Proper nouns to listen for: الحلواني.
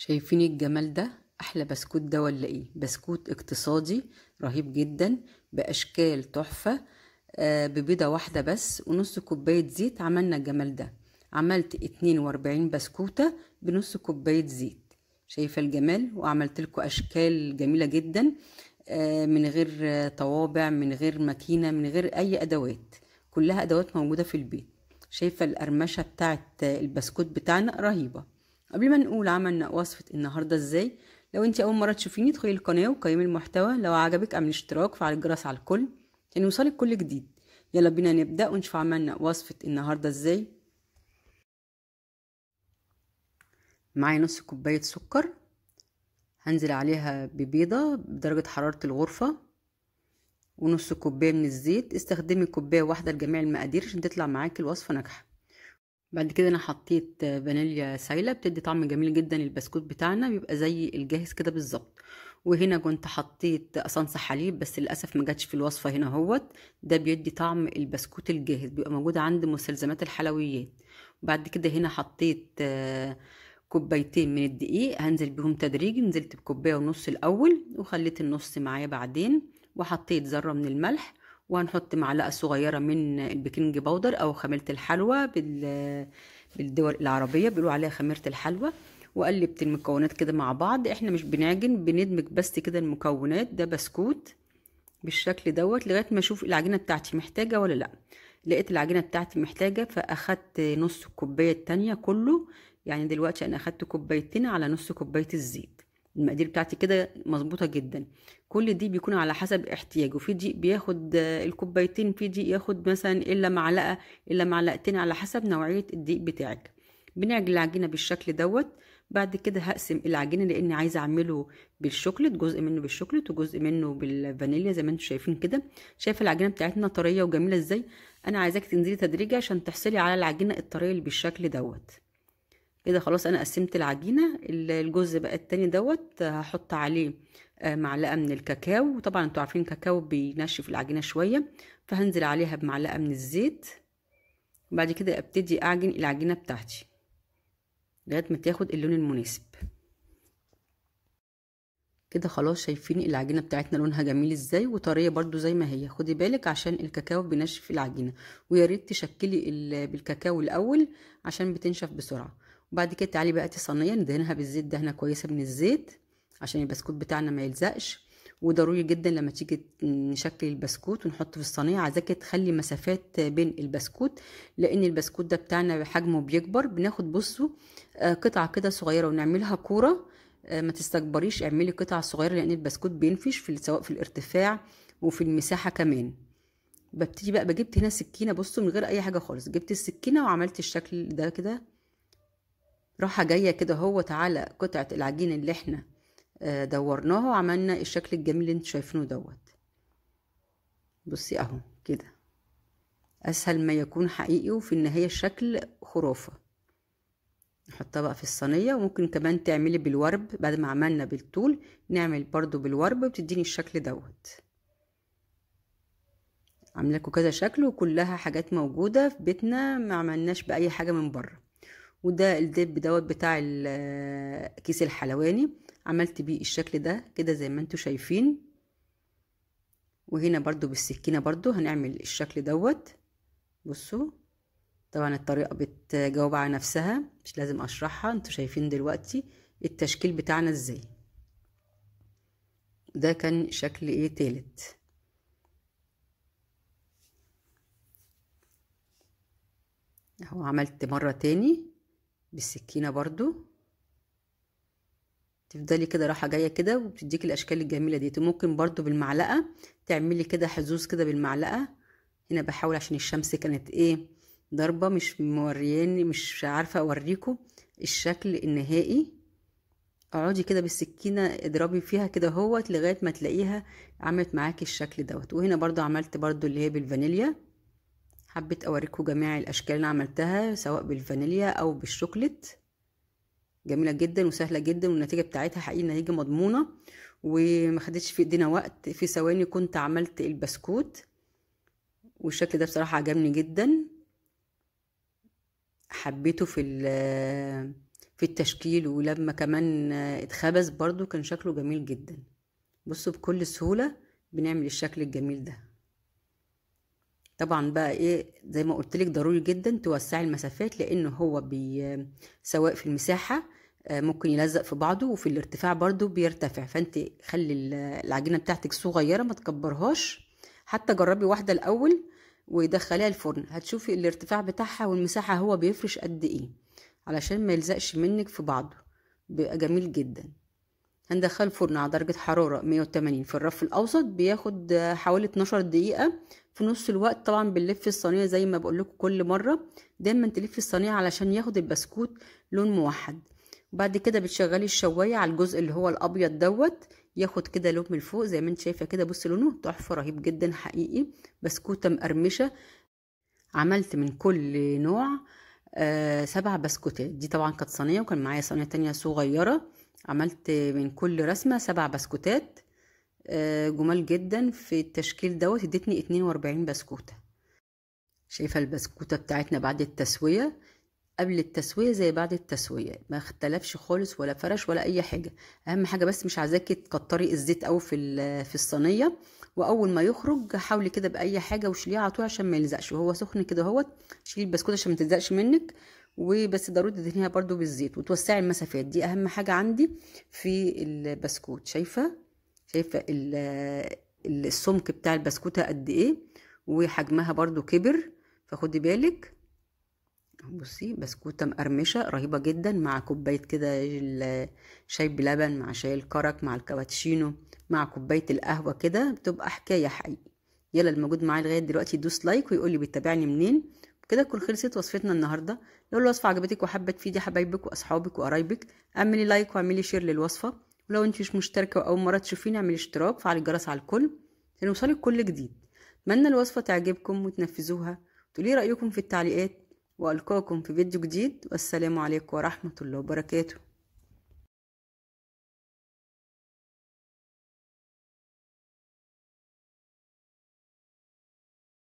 شايفين الجمال ده؟ احلى بسكوت ده ولا ايه؟ بسكوت اقتصادي رهيب جدا باشكال تحفه، ببيضه واحده بس ونص كوبايه زيت عملنا الجمال ده. عملت 42 بسكوته بنص كوبايه زيت. شايفه الجمال؟ وعملت لكم اشكال جميله جدا من غير طوابع، من غير ماكينه، من غير اي ادوات، كلها ادوات موجوده في البيت. شايفه القرمشه بتاعت البسكوت بتاعنا رهيبه. قبل ما نقول عملنا وصفة النهاردة ازاي، لو انت اول مرة تشوفيني ادخلي القناة وقيمي المحتوى، لو عجبك اعملي اشتراك وفعل الجرس على الكل عشان يوصلك كل جديد. يلا بينا نبدأ ونشوف عملنا وصفة النهاردة ازاي. معايا نص كوباية سكر هنزل عليها ببيضة بدرجة حرارة الغرفة، ونص كوباية من الزيت. استخدمي كوباية واحدة لجميع المقادير عشان تطلع معاكي الوصفة ناجحة. بعد كده انا حطيت فانيليا سايله بتدي طعم جميل جدا، البسكوت بتاعنا بيبقى زي الجاهز كده بالظبط. وهنا كنت حطيت قصنص حليب بس للاسف ما جاتش في الوصفه هنا اهوت، ده بيدي طعم البسكوت الجاهز بيبقى موجود عند مستلزمات الحلويات. وبعد كده هنا حطيت كوبايتين من الدقيق هنزل بيهم تدريجي، نزلت بكوبايه ونص الاول وخليت النص معايا بعدين، وحطيت ذره من الملح، وهنحط معلقه صغيره من البيكنج باودر او خميره الحلوى، بالدول العربيه بيقولوا عليها خميره الحلوى. وقلبت المكونات كده مع بعض، احنا مش بنعجن، بندمج بس كده المكونات. ده بسكوت بالشكل دوت لغايه ما اشوف العجينه بتاعتي محتاجه ولا لا. لقيت العجينه بتاعتي محتاجه فاخدت نص الكوبايه التانيه كله، يعني دلوقتي انا اخدت كوبايتين على نص كوبايه الزيت. المقادير بتاعتي كده مظبوطه جدا، كل دي بيكون على حسب احتياجه. في دي بياخد الكوبايتين، في دي ياخد مثلا الا معلقه الا معلقتين على حسب نوعيه الدقيق بتاعك. بنعجن العجينه بالشكل دوت. بعد كده هقسم العجينه لان عايزه اعمله بالشوكليت، جزء منه بالشوكليت وجزء منه بالفانيليا زي ما انتم شايفين كده. شايفه العجينه بتاعتنا طريه وجميله ازاي؟ انا عايزاك تنزلي تدريجي عشان تحصلي على العجينه الطريه اللي بالشكل دوت كده. خلاص انا قسمت العجينه. الجزء بقى التاني دوت هحط عليه معلقه من الكاكاو، وطبعا انتوا عارفين الكاكاو بينشف العجينه شويه، فهنزل عليها بمعلقه من الزيت. وبعد كده ابتدي اعجن العجينه بتاعتي لغايه ما تاخد اللون المناسب كده. خلاص شايفين العجينه بتاعتنا لونها جميل ازاي وطريه برضو زي ما هي. خدي بالك عشان الكاكاو بينشف العجينه، ويا ريت تشكلي بالكاكاو الاول عشان بتنشف بسرعه. وبعد كده تعالي بقى صينيه ندهنها بالزيت، دهنه كويسه من الزيت عشان البسكوت بتاعنا ما يلزقش. وضروري جدا لما تيجي نشكل البسكوت ونحطه في الصينيه عايزاكي تخلي مسافات بين البسكوت، لان البسكوت ده بتاعنا بحجمه بيكبر. بناخد بصوا قطعه كده صغيره ونعملها كوره، ما تستكبريش، اعملي قطعه صغيره لان البسكوت بينفش سواء في الارتفاع وفي المساحه كمان. ببتدي بقى بجبت هنا سكينه، بصوا من غير اي حاجه خالص، جبت السكينه وعملت الشكل ده كده، راحه جايه كده اهوت على قطعه العجين اللي احنا دورناها وعملنا الشكل الجميل اللي انتوا شايفينه دوت. بصي اهو كده اسهل ما يكون حقيقي، وفي النهايه الشكل خرافه. نحطها بقى في الصينيه، وممكن كمان تعملي بالورب بعد ما عملنا بالطول، نعمل برضو بالورب بتديني الشكل دوت. عامله لكم كذا شكل وكلها حاجات موجوده في بيتنا، ما عملناش باي حاجه من بره. وده الدب دوت بتاع كيس الحلواني، عملت بيه الشكل ده كده زي ما انتوا شايفين. وهنا برضو بالسكينه برضو هنعمل الشكل دوت. بصوا طبعا الطريقه بتجاوب على نفسها، مش لازم اشرحها، انتوا شايفين دلوقتي التشكيل بتاعنا ازاي. ده كان شكل ايه تالت. اهو عملت مره تاني بالسكينه برضو، تفضلي كده راحه جايه كده وبتديكي الاشكال الجميله ديت. ممكن برضو بالمعلقه تعملي كده حزوز كده بالمعلقه. هنا بحاول عشان الشمس كانت ايه ضربه، مش مورياني، مش عارفه اوريكم الشكل النهائي. اقعدي كده بالسكينه اضربي فيها كده اهوت لغايه ما تلاقيها عملت معاكي الشكل دوت. وهنا برضو عملت برضو اللي هي بالفانيليا. حبيت اوريكم جميع الاشكال اللي عملتها سواء بالفانيليا او بالشوكليت، جميله جدا وسهله جدا، والنتيجه بتاعتها حقيقي نتيجه مضمونه وما خدتش في ايدينا وقت. في ثواني كنت عملت البسكوت، والشكل ده بصراحه عجبني جدا، حبيته في في التشكيل، ولما كمان اتخبز برضو كان شكله جميل جدا. بصوا بكل سهولة بنعمل الشكل الجميل ده. طبعا بقى ايه زي ما قلتلك ضروري جدا توسعي المسافات، لانه هو سواء في المساحة ممكن يلزق في بعضه، وفي الارتفاع برضو بيرتفع، فانت خلي العجينة بتاعتك صغيرة ما تكبرهاش. حتى جربي واحدة الاول ويدخليها الفرن، هتشوفي الارتفاع بتاعها والمساحة هو بيفرش قد ايه، علشان ما يلزقش منك في بعضه، بيبقى جميل جدا. هندخل الفرن على درجة حرارة 180 في الرف الاوسط، بياخد حوالي 12 دقيقة. في نص الوقت طبعا بنلف الصينية زي ما بقول لكم كل مرة، دايما تلفي الصينية علشان ياخد البسكوت لون موحد. وبعد كده بتشغلي الشواية على الجزء اللي هو الابيض دوت، ياخد كده لون من فوق زي ما انت شايفة كده. بص لونه تحفة، رهيب جدا حقيقي، بسكوتة مقرمشة. عملت من كل نوع 7 بسكوتات. دي طبعا كانت صينية، وكان معايا صينية تانية صغيرة. عملت من كل رسمة 7 بسكوتات، جمال جدا. في التشكيل دوت ادتني 42 بسكوتة. شايفة البسكوتة بتاعتنا بعد التسوية، قبل التسوية زي بعد التسوية، ما اختلفش خالص ولا فرش ولا اي حاجة. اهم حاجة بس مش عايزاكي تكتري الزيت اوي في الصينية، واول ما يخرج حاولي كده باي حاجة وشيليه على طول عشان ما يلزقش، وهو سخن كده اهوت. شيلي البسكوتة عشان ما تلزقش منك، وبس ضروري تدهنيها برضو بالزيت وتوسعي المسافات. دي اهم حاجة عندي في البسكوت. شايفة السمك بتاع البسكوتة قد ايه، وحجمها برضو كبر، فخدي بالك. بصي بسكوتة مقرمشة رهيبة جدا، مع كوباية كده شاي بلبن، مع شاي الكرك، مع الكابتشينو، مع كوباية القهوة كده، بتبقى حكاية حقيقي. يلا الموجود معايا لغاية دلوقتي يدوس لايك ويقولي بيتابعني منين. كده تكون خلصت وصفتنا النهاردة. لو الوصفة عجبتك وحابة تفيدي حبايبك واصحابك وقرايبك، اعملي لايك واعملي شير للوصفة. ولو انت مش مشتركة واول مرة تشوفيني، اعملي اشتراك وفعلي الجرس على الكل عشان يوصلك كل جديد. اتمنى الوصفة تعجبكم وتنفذوها، تقولي رأيكم في التعليقات، وألقاكم في فيديو جديد. والسلام عليكم ورحمة الله وبركاته.